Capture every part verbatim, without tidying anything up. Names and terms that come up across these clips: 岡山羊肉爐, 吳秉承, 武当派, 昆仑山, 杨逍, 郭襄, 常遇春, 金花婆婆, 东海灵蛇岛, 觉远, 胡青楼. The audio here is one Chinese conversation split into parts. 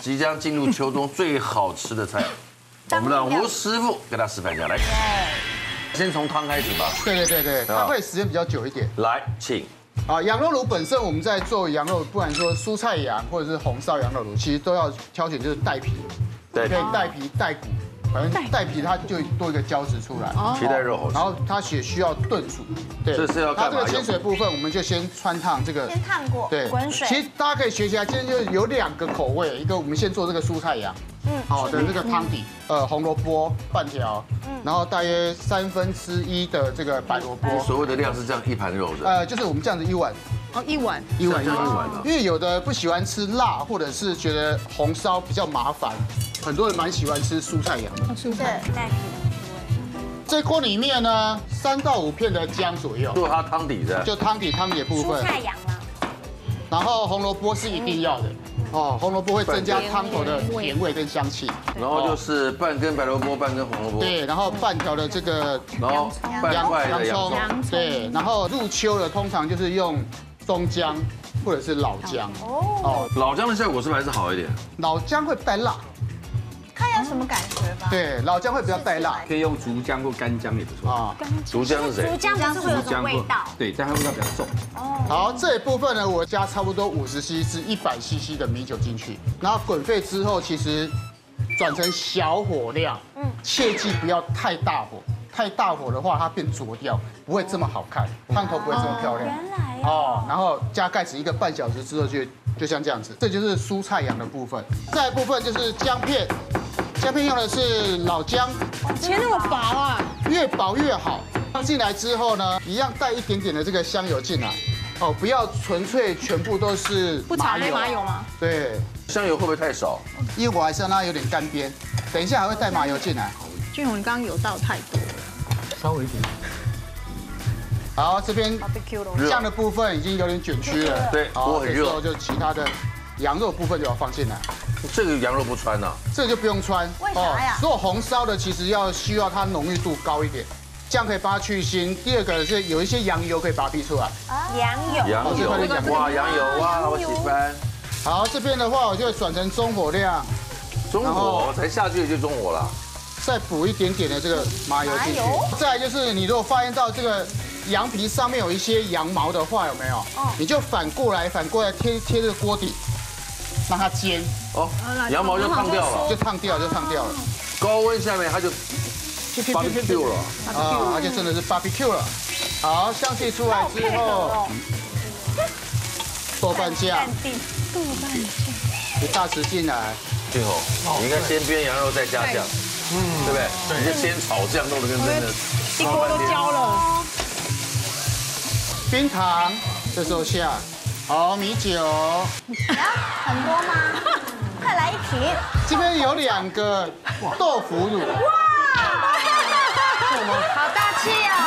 即将进入秋冬最好吃的菜。我们让吴师傅给大家示范一下，来，先从汤开始吧。对对对对，它会时间比较久一点。来，请。 啊，羊肉炉本身我们在做羊肉，不管说蔬菜羊或者是红烧羊肉炉，其实都要挑选就是带皮，对，可以带皮带骨，反正带皮它就多一个胶质出来。皮带肉好吃。然后它也需要炖煮，对，这是要干嘛？它这个清水部分，我们就先汆烫这个，先烫过，对，滚水。其实大家可以学习啊，今天就有两个口味，一个我们先做这个蔬菜羊，嗯，好的这个汤底，呃，红萝卜半条。 然后大约三分之一的这个白萝卜，所谓的量是这样一盘肉的，呃，就是我们这样子一碗，哦，一碗，一碗一碗的，因为有的不喜欢吃辣，或者是觉得红烧比较麻烦，很多人蛮喜欢吃蔬菜羊的，蔬菜带皮。这锅里面呢，三到五片的姜左右，做它汤底的，就汤底汤底部分，蔬菜羊啊，然后红萝卜是一定要的。 哦，红萝卜会增加汤头的甜味跟香气。然后就是半根白萝卜，半根红萝卜。对，然后半条的这个，然后半块的洋葱。对，然后入秋了，通常就是用中姜或者是老姜。哦，老姜的效果是不是还是好一点？老姜会带辣，看一下什么感觉吧。对，老姜会比较带辣，可以用竹姜或干姜也不错啊。竹姜是谁？竹姜是会有种味道。对，但它味道比较重。 好，这一部分呢，我加差不多五十 C C 至一百 C C 的米酒进去，然后滚沸之后，其实转成小火量，嗯，切记不要太大火，太大火的话它变浊掉，不会这么好看，烫头不会这么漂亮。原来哦，然后加盖子一个半小时之后就就像这样子，这就是蔬菜羊的部分。再一部分就是姜片，姜片用的是老姜，切那么薄啊，越薄越好。放进来之后呢，一样带一点点的这个香油进来。 哦，不要纯粹全部都是麻油，麻油吗？对，香油会不会太少？因为我还是让它有点干煸，等一下还会带麻油进来。俊宏，你刚刚油倒太多了，稍微一点。好，这边酱的部分已经有点卷曲了，对，锅很热，就其他的羊肉部分就要放进来。这个羊肉不穿啊？这个就不用穿，为啥呀？做红烧的其实要需要它浓郁度高一点。 这样可以把它去腥。第二个是有一些羊油可以把它逼出来。羊油，羊油，哇，羊油哇，我喜欢。好，这边的话我就转成中火量，中火才下去就中火了。再补一点点的这个麻油进去。再来就是你如果发现到这个羊皮上面有一些羊毛的话，有没有？你就反过来，反过来贴贴这个锅底，让它煎。哦，羊毛就烫掉了，就烫掉，就烫掉了。高温下面它就。 barbecue 了啊，而且真的是 barbecue 了。好，香气出来之后，豆瓣酱，豆瓣酱，一大匙进来。最后，你应该先煸羊肉再加酱，嗯，对不对？你就先炒酱，弄得跟真的一锅都焦了。冰糖，这时候下，好，米酒，很多吗？快来一瓶。这边有两个豆腐乳。 好大气哦！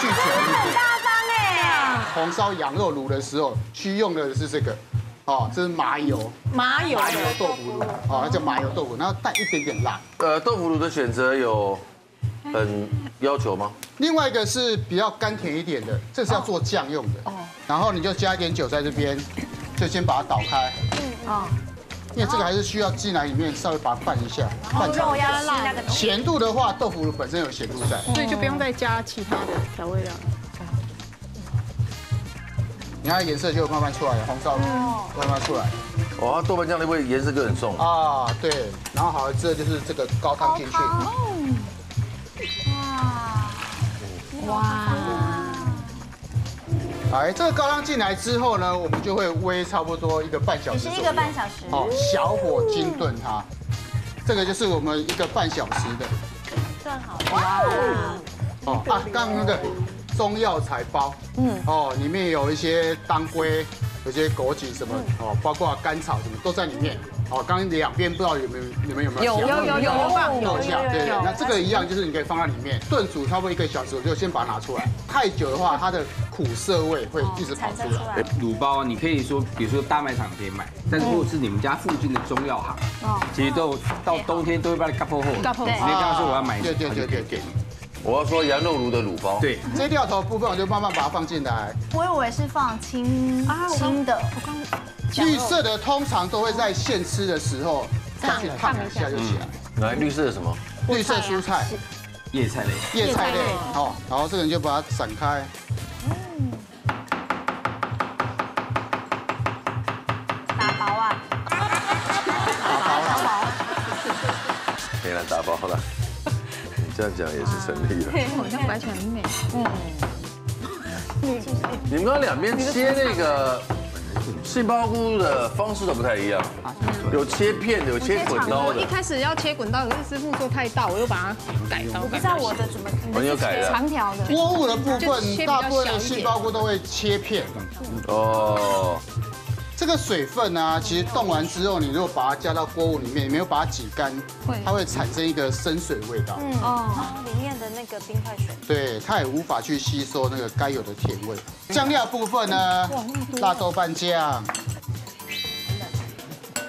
真的很大方哎！红烧羊肉炉的时候需用的是这个，哦，这是麻油，麻油麻油豆腐乳，哦，它叫麻油豆腐，然后带一点点辣。呃，豆腐乳的选择有很要求吗？另外一个是比较甘甜一点的，这是要做酱用的。哦，然后你就加一点酒在这边，就先把它倒开。嗯啊。 因为这个还是需要进来里面稍微把它拌一下，拌炒。咸度的话，豆腐本身有咸度在，所以就不用再加其他的调味料。你看颜色就慢慢出来了，红烧慢慢出来。哇，豆瓣酱那味颜色就很重啊。对，然后好，这就是这个高汤进去。哇哇！ 哎，这个高汤进来之后呢，我们就会煨差不多一个半小时。一个半小时。哦，小火精炖它。这个就是我们一个半小时的。炖好了。哦啊，刚刚那个中药材包，嗯，哦，里面有一些当归，有些枸杞什么，哦，包括甘草什么都在里面。哦，刚刚两边不知道有没有你们有没有？有有有有放有下，对，那这个一样就是你可以放在里面炖煮差不多一个小时，我就先把它拿出来。太久的话，它的 苦涩味会一直跑出来。卤包啊，你可以说，比如说大卖场可以买，但是或是你们家附近的中药行，其实都到冬天都会把它割破后，直接跟他说我要买。对对对对对。我要说羊肉炉的卤包。对，这料头部分我就慢慢把它放进来。我以为是放青青的，我刚绿色的通常都会在现吃的时候再去烫一下就起来。来，绿色的什么？绿色蔬菜，叶菜类。叶菜类，好，然后这个你就把它散开。 打包了，你这样讲也是成立了。好像摆起来很美。嗯。你们刚刚两边切那个杏鲍菇的方式都不太一样，有切片，有切滚刀的。一开始要切滚刀，可是师傅说太大，我又把它改刀。我不知道我的怎么，我又改了长条的。锅物的部分，大部分的杏鲍菇都会切片。哦。 这个水分啊，其实冻完之后，你如果把它加到锅物里面，你没有把它挤干，它会产生一个生水味道。嗯哦，里面的那个冰块水。对，它也无法去吸收那个该有的甜味。酱料部分呢，辣豆瓣酱。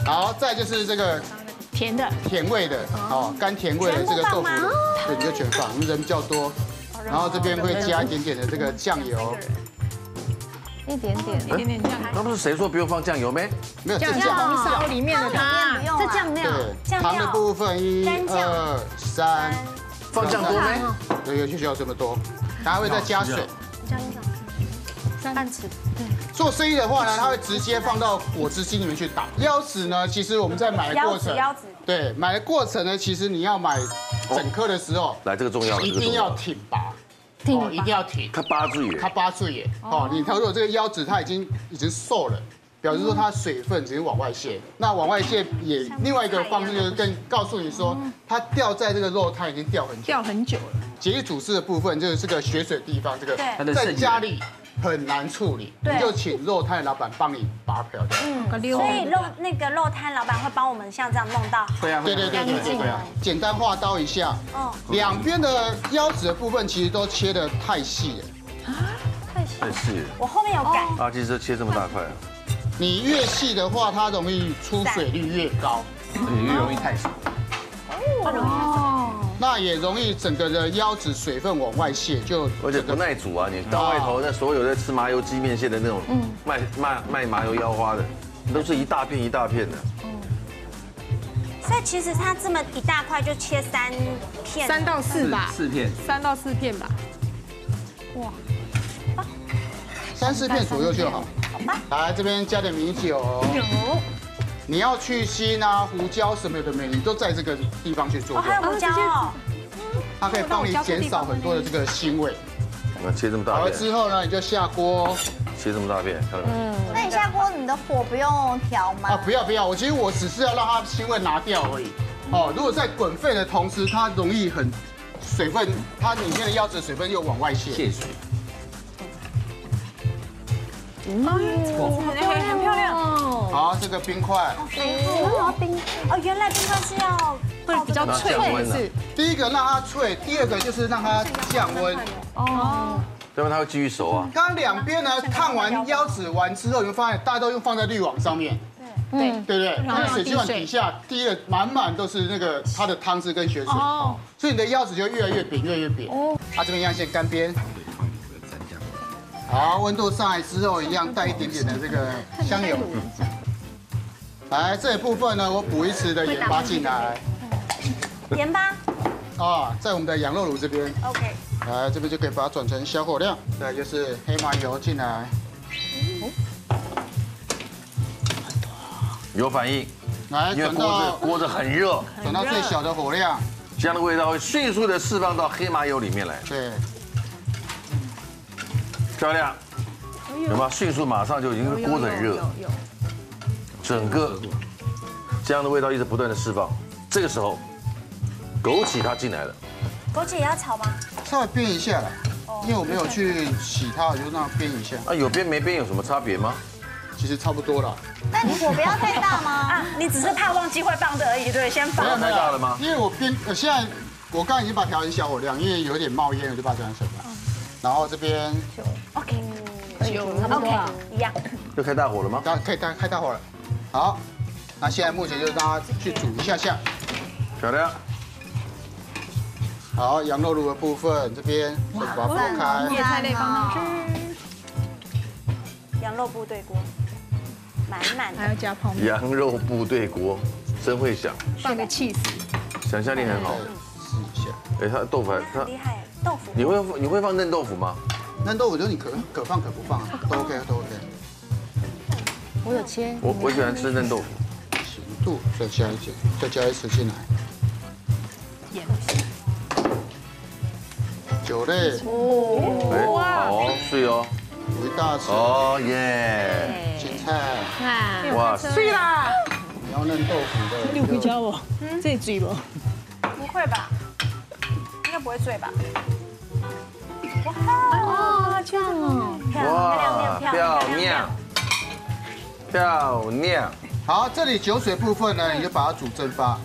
好，再就是这个甜的、甜味的，哦，甘甜味的这个豆腐，对，你就全放，人比较多。然后这边会加一点点的这个酱油。 一点点，一点点酱。那不是谁说不用放酱油没？没有，这酱红烧里面的它，这酱料，糖的部分一、二、三，放酱多没？对，有些需要这么多，它会再加水。加多少？三半匙。对。做生意的话呢，它会直接放到果汁机里面去打。腰子呢，其实我们在买的过程，腰子，对，买的过程呢，其实你要买整颗的时候，来这个重要，一定要挺拔。 哦，一定要挺，它八字眼，它八字眼。哦，你如果这个腰子它已经已经瘦了，表示说它水分只是往外泄。那往外泄也另外一个方式就是更告诉你说，它掉在这个肉，它已经掉很久，掉很久了。血液组织的部分就是这个血水地方，这个在家里很难处理，你就请肉摊老板帮你把它漂掉。嗯，所以肉那个肉摊老板会帮我们像这样弄到，对啊，对对对对对啊，简单划刀一下。哦，两边的腰子的部分其实都切得太细了。啊，太细。太细了。我后面有改。啊，其实切这么大块，你越细的话，它容易出水率越高，你越容易太熟。哦。 那也容易整个的腰子水分往外泄，就而且不耐煮啊！你到外头那所有在吃麻油鸡面线的那种卖卖卖麻油腰花的，都是一大片一大片的。所以其实它这么一大块就切三片，三到四吧，四片，三到四片吧。哇，三四片左右就好。好吧。来这边加点米酒。有。 你要去腥啊，胡椒什么的没，你都在这个地方去做。还有胡椒哦，它可以帮你减少很多的这个腥味。那切这么大片，之后呢，你就下锅。切这么大片，看到没？嗯。那你下锅，你的火不用调吗？啊，不要不要，我其实我只是要让它腥味拿掉而已。哦，如果在滚沸的同时，它容易很水分，它里面的腰子的水分又往外泄。泄水。嗯，很漂亮，很漂亮。 好，这个冰块，哦，冰哦，原来冰块是要会比较脆，是第一个让它脆，第二个就是让它降温哦，要不然它会继续熟啊。刚刚两边呢烫完腰子完之后，你会发现大家都用放在滤网上面，对对对对，那水晶碗底下滴的满满都是那个它的汤汁跟血水，哦，所以你的腰子就越来越扁，越来越扁。哦，它这边一样先干煸。 好，温度上来之后，一样带一点点的这个香油。来，这一部分呢，我补一匙的盐巴进来。盐巴。啊，在我们的羊肉炉这边。OK。来，这边就可以把它转成小火量。再就是黑麻油进来。有反应。来，因为锅子锅子很热，转到最小的火量，这样的味道会迅速的释放到黑麻油里面来。对。 漂亮，有吗？迅速马上就已经锅很热，整个这样的味道一直不断的释放。这个时候，枸杞它进来了。枸杞也要炒吗？稍微煸一下啦，因为我没有去洗它，我就让它煸一下。啊，有煸没煸有什么差别吗？其实差不多啦。但你火不要太大吗？啊，你只是怕忘记会放的而已，对，先放。不要太大了吗？因为我煸，我现在我刚刚已经把它调成小火量，因为有点冒烟，我就把它转成小火。 然后这边 ，OK， OK， 一样。又开大火了吗？大，可以大开大火了。好，那现在目前就让它去煮一下下。漂亮。好，羊肉卤的部分这边把它剥开，野菜类放上去，羊肉部队锅，满满的，还要加泡面。羊肉部队锅真会想，放个起司，想象力很好。试一下，哎，它豆腐它厉害，豆腐。你会你会放嫩豆腐吗？嫩豆腐就是你可可放可不放都 OK 都 OK。我有切，我我喜欢吃嫩豆腐。十度，再加一点，再加一匙进来。 酒类哦，哇，好水哦，有一大匙哦耶，芹菜，哇，水啦，你要嫩豆腐的，你会教我，这嘴不？不会吧？应该不会醉吧？哇，这样哦，哇，漂亮，漂亮，好，这里酒水部分呢，你就把它煮蒸发，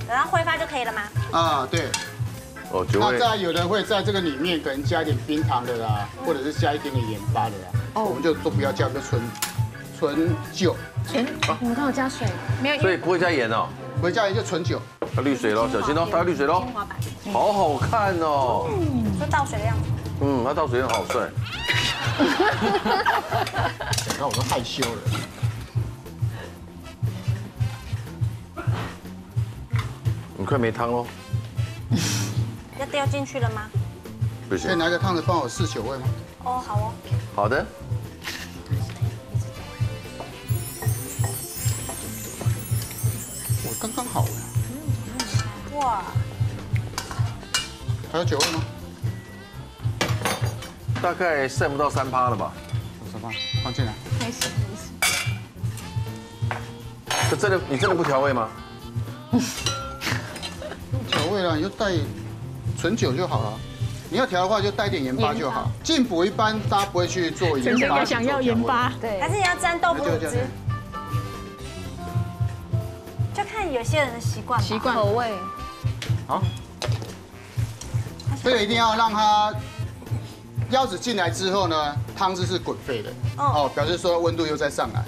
等它挥发就可以了吗？啊，对。 哦，那在有人会在这个里面可能加一点冰糖的啦，或者是加一点点盐巴的啦。哦，我们就都不要加，我们就纯纯酒。纯，我们刚好加水，没有。所以不会加盐哦，不会加盐就纯酒。要滤水喽，小心哦，它要滤水喽。好好看哦。嗯，就倒水的样子。嗯，它倒水很好帅。讲到我都害羞了。 你快没汤喽。 要掉进去了吗？不行。可以拿个烫子帮我试酒味吗？哦，好哦。好的。我刚刚好。哇。还有酒味吗？大概剩不到三趴了吧？三趴，放进来。没事没事。这真的，你真的不调味吗？调味了，你就带。 纯酒就好了，你要调的话就带点盐巴就好。进补一般大家不会去做盐巴，想要盐巴，对，还是你要沾豆腐汁，就看有些人的习惯，习惯口味。好，所以一定要让它腰子进来之后呢，汤汁是滚沸的，哦，表示说温度又再上来。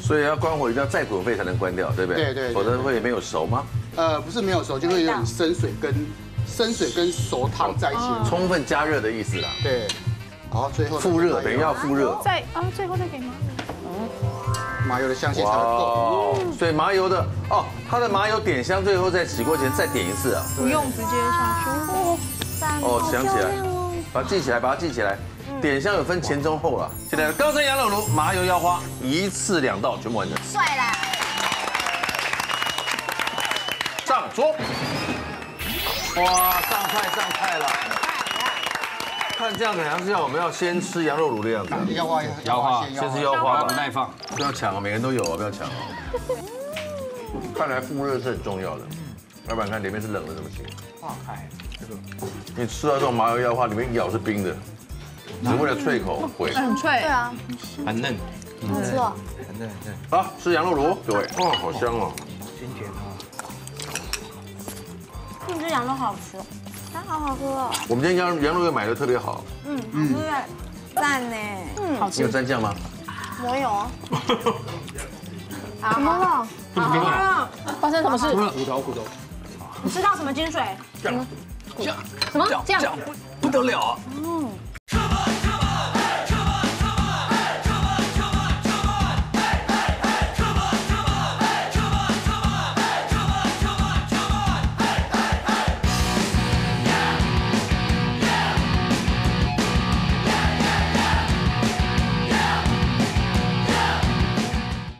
所以要关火一定要再滚沸才能关掉，对不对？对对，否则会没有熟吗？呃，不是没有熟，就会有点生水跟生水跟熟汤在一起，充分加热的意思啦。对，好，最后复热，等于要复热。再啊，最后再给麻油。麻油的香气才够。所以麻油的哦，它的麻油点香，最后在起锅前再点一次啊。不用直接下去。哦，想起来，把它记起来，把它记起来。 点香有分前中后啦，现在高山羊肉炉麻油腰花一次两道全部完成，帅啦！上桌，哇，上菜上菜了！看这样子好像是要我们要先吃羊肉炉的样子，腰花腰花先吃腰花吧，不耐放，不要抢啊，每个人都有啊，不要抢啊！看来复热是很重要的，要不然看里面是冷的怎么行？化开，这个你吃到这种麻油腰花，里面咬是冰的。 只为了脆口，会很脆，对啊，很嫩，好吃哦，很嫩很嫩。好，吃羊肉炉，各位，哇，好香哦，鲜甜啊！这只羊肉好吃，它好好喝哦。我们今天羊羊肉又买的特别好，嗯，嗯，赞呢，嗯，好吃。你有蘸酱吗？没有。怎么了？怎么了？发生什么事？骨头骨头。你吃到什么精髓？酱，酱，什么酱？不得了。嗯。